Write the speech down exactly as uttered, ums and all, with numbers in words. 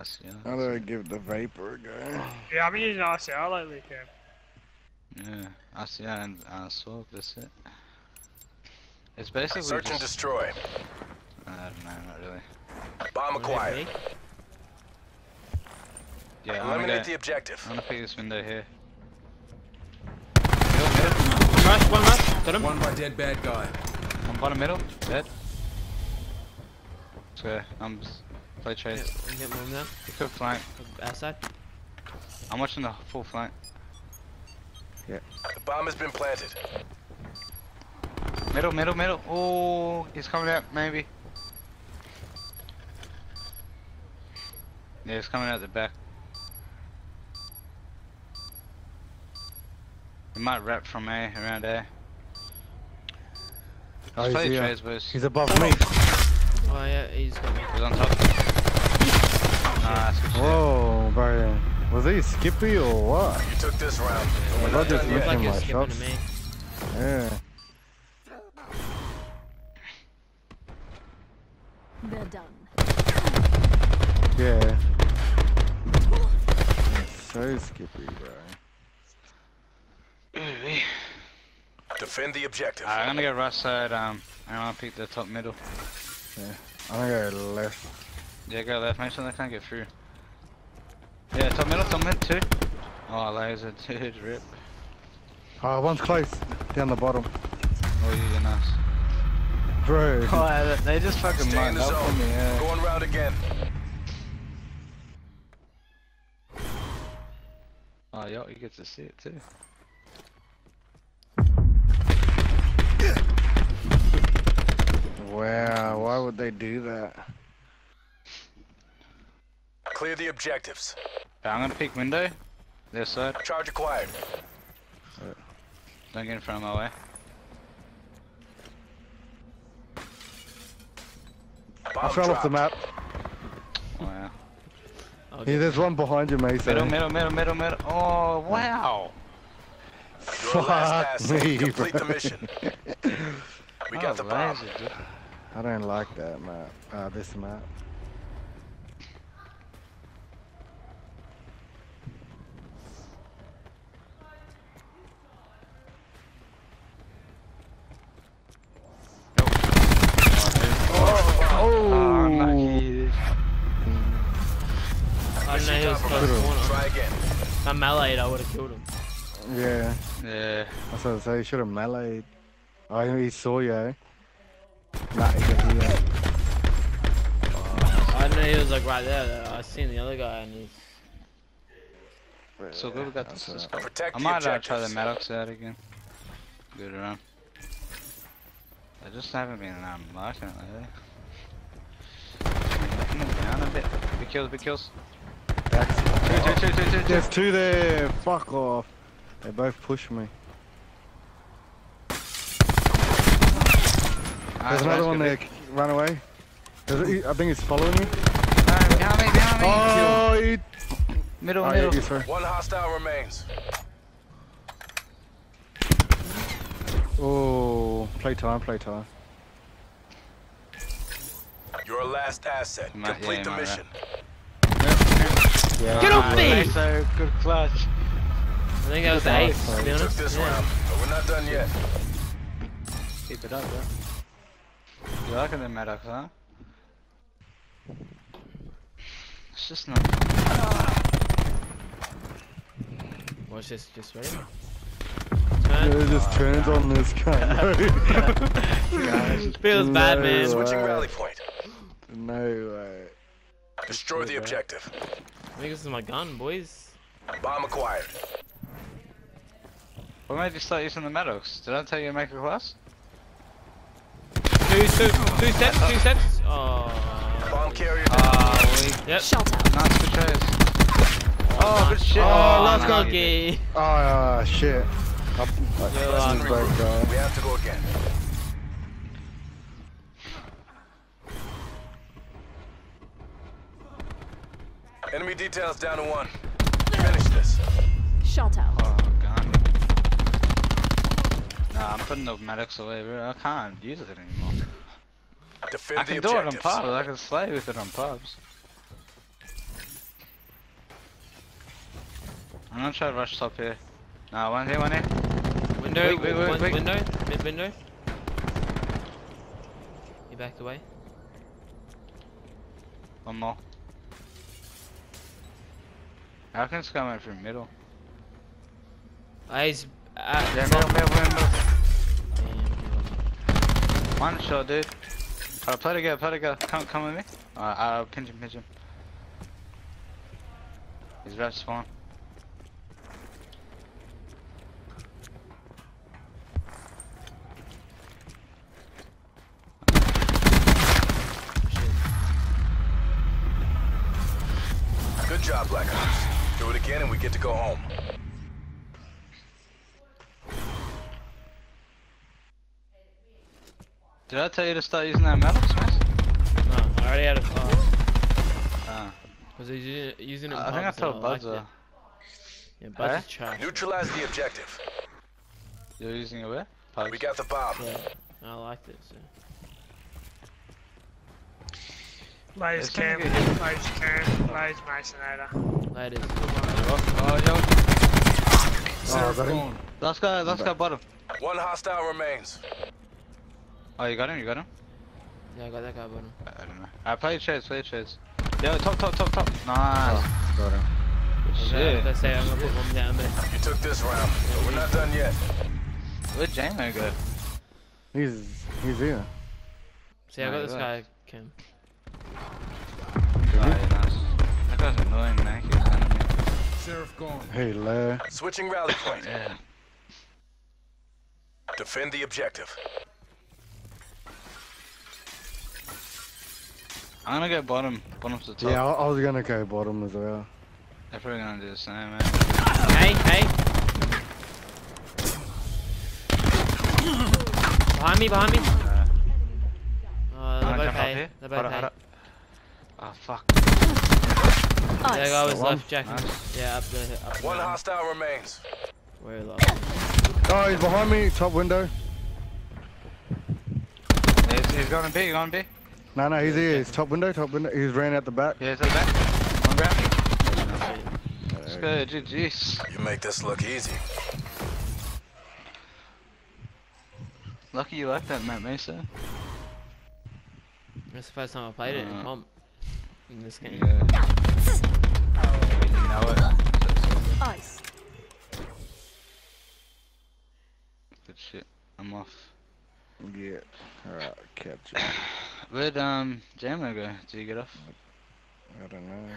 R C R. How do I give the Vapor a go? Yeah, I've been using R C R lately, Kev. Yeah, R C R and uh, S W A T, that's it. It's basically Search just... and destroy. I don't know, not really. Bomb acquired. Yeah, I'm eliminate the objective. I'm gonna pick this window here. One rush, one rush, got him. One by dead bad guy. I'm bottom middle, dead. Square, I'm play chase. You get moving now? You could flank. Outside? I'm watching the full flank. Yeah. The bomb has been planted. Middle, middle, middle. Oh, he's coming out, maybe. Yeah, he's coming out the back. He might wrap from A, around A. Oh, he's, play trades, boost. He's above me. Oh yeah, he's got me. He's on top. Nah, that's good shit. Whoa, bro. Was he Skippy or what? You took this round. Yeah, I just looked like you're skipping to me. Yeah. They're done. Yeah. It's so Skippy, bro. Defend the objective. Right, I'm gonna go right side. Um, and I'll pick the top middle. Yeah. I'm gonna go left. Yeah, go left. Make sure they can't get through. Yeah, top middle, top mid too. Oh, laser, dude, rip. Ah, oh, one's close. Down the bottom. Oh, you're nice. Bro. Oh, they just fucking mind up on me, yeah. Going round again. Oh, yo, you get to see it too. Wow, why would they do that? Clear the objectives. I'm gonna pick window. Their side. Charge acquired. Right. Don't get in front of my way. Bomb I fell dropped. off the map. Wow. Oh, yeah, there's one behind you, Mason. Middle, middle, middle, middle, middle. Oh, wow. Fuck Your last pass me, complete bro. the mission. We oh, got the bomb. Laser, I don't like that map. Uh, this map. If I meleeed, I would have killed him. Yeah. Yeah. I was gonna say, you should have meleeed. Oh, he saw you, eh? Nah, he didn't do that. Oh, I didn't know he was like right there, though. I seen the other guy and he's... Really? So good we got this right. Protect I might uh, try the Maddox out again. Good around. They just haven't been um, liking it lately. Knocking them down a bit. Big kills, big kills. Two, two, two, two, two. There's two there. Fuck off. They both push me. Right, There's another one there. Be... Run away. It, I think he's following me. No, behind me, behind me. Oh, he... middle, oh, middle. Yeah, one hostile remains. Oh, play time, play time. Your last asset. My, Complete yeah, the mission. Right. Yeah, Get off me! So good clutch. I think I was the eighth, to be honest. This yeah. round, but we're not done yet. Keep it up, bro. You liking them Maddox, huh? It's just not. Watch this, just ready. Turn. Yeah, it just oh, turns God. on this guy. It feels no bad, man. Way. Switching rally point. No way. Destroy the objective. I think this is my gun, boys. Bomb acquired. What made you start using the Maddox? Did I tell you to make a class? Two, two, two steps, two steps. Oh. Bomb carrier. Oh, yep. Shut up. Nice for chase. Oh, good shit. Oh, last goggee. Oh, shit. Up, up, Yo, uh, break, uh, we have to go again. Enemy details down to one. Finish this. Shot out. Oh, God. Nah, I'm putting the Maddox away, bro. I can't use it anymore. Defend I can do objectives. it on pubs. I can slay with it on pubs. I'm gonna try to rush top here. Nah, one here, one here. Window, wait, wait, wait, one, wait. window, mid window. You backed away. One more. I can just come out from middle. Eyes. Uh, yeah, middle, middle, middle, middle. One shot, dude. Alright, play to go, play to go. Come, come with me. Alright, I'll pinch him, pinch him. He's about to spawn. Good job, Blackout. Do it again and we get to go home. Did I tell you to start using that Maddox, man? No, I already had a phone. Uh, was he using it? I think I told Buzzer. Yeah, Buzzer's charged. Neutralize the objective. You're using it where? Pugs. We got the bomb. Yeah, I liked it, so. Layers camp, layers camp, layers masonator. Layers. Oh, yo. Oh, buddy. Let's go, let's go bottom. One hostile remains. Oh, you got him, you got him? Yeah, I got that guy bottom. I don't know. Alright, play your chairs, play your chairs. Yo, top, top, top, top. Nice. Got him. Shit. Let's say I'm gonna put one down there. You took this round, but we're not done yet. Where'd Jamo go? He's, he's here. See, I got this guy, Kim. Oh, yeah, nice. That guy's annoying, man. He's running me. Sheriff gone. Hey, lad. Switching rally point. Yeah. Defend the objective. I'm gonna go bottom. Bottom's the top. Yeah, I, I was gonna go bottom as well. They're probably gonna do the same, man. Hey, hey. Behind me, behind me. Uh, oh, they're both hey. They're both hey. Oh fuck. Nice. That guy was the left, Jack. Nice. Yeah, up there. Up one hostile remains. Where low. Oh, he's behind me, top window. He's, he's gonna be, he's gonna be. No, no, he's here. He's top window, top window. He's ran out the back. Yeah, he's at the back. One ground. Let's go, G Gs. You make this look easy. Lucky you like that map, Mesa. That's the first time I played uh, it in comp. In this game. Yeah. Oh, you know it. Ice. Good shit. I'm off. Yeah. Alright, catch you. Where'd um, Jamo go? Did you get off? I don't know.